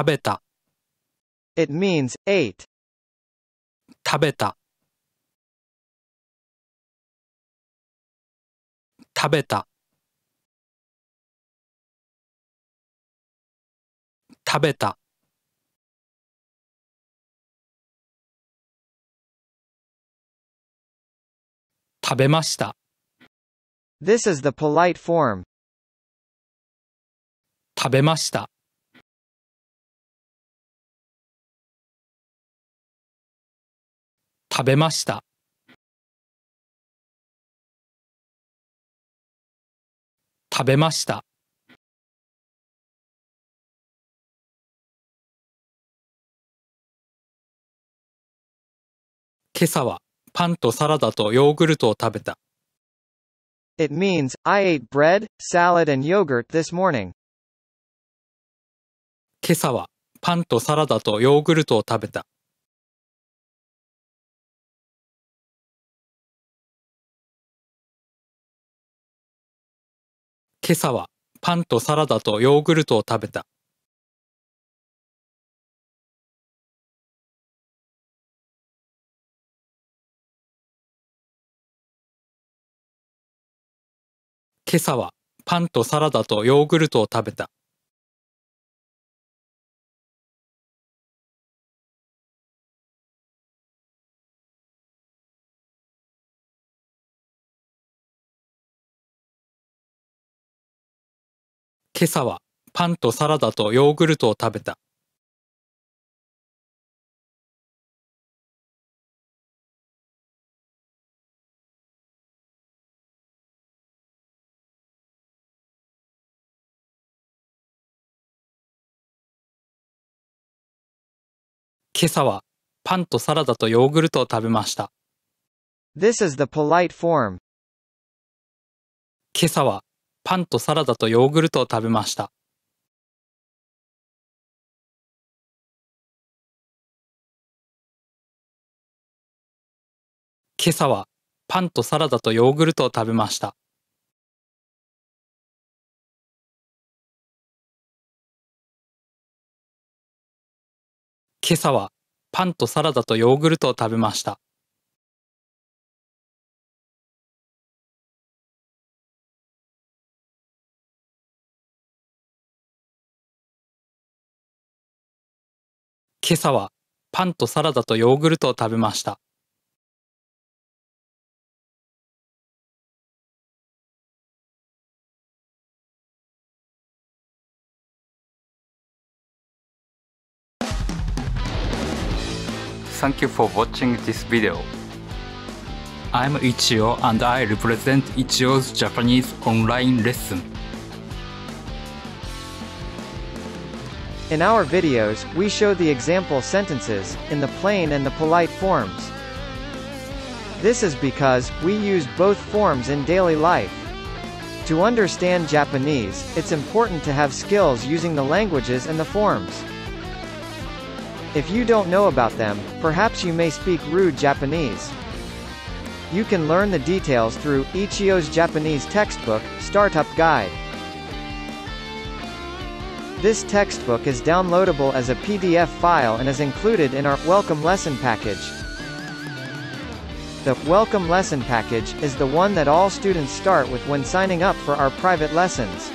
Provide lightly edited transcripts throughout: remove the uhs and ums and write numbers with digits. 食べた It means ate. 食べた食べた食べた食べました This is the polite form. 食べました食べました食べました今朝はパンとサラダとヨーグルトを食べた。It means I ate bread, salad and yogurt this morning. 今朝はパンとサラダとヨーグルトを食べた。今朝はパンとサラダとヨーグルトを食べた。今朝はパンとサラダとヨーグルトを食べた。今朝はパンとサラダとヨーグルトを食べた。今朝はパンとサラダとヨーグルトを食べました。This is the polite form. 今朝はパンとサラダとヨーグルトを食べました。今朝はパンとサラダとヨーグルトを食べました。今朝はパンとサラダとヨーグルトを食べました。今朝はパンとサラダとヨーグルトを食べました。Thank you for watching this video. I'm Ichiyo and I represent Ichiyo's Japanese online lesson. In our videos, we show the example sentences, in the plain and the polite forms. This is because we use both forms in daily life. To understand Japanese, it's important to have skills using the languages and the forms. If you don't know about them, perhaps you may speak rude Japanese. You can learn the details through Ichiyo's Japanese textbook, Startup Guide. This textbook is downloadable as a PDF file and is included in our Welcome Lesson Package. The Welcome Lesson Package is the one that all students start with when signing up for our private lessons.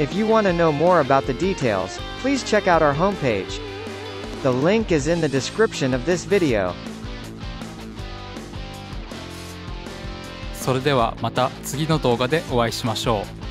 If you want to know more about the details, please check out our homepage. The link is in the description of this video. それではまた次の動画でお会いしましょう。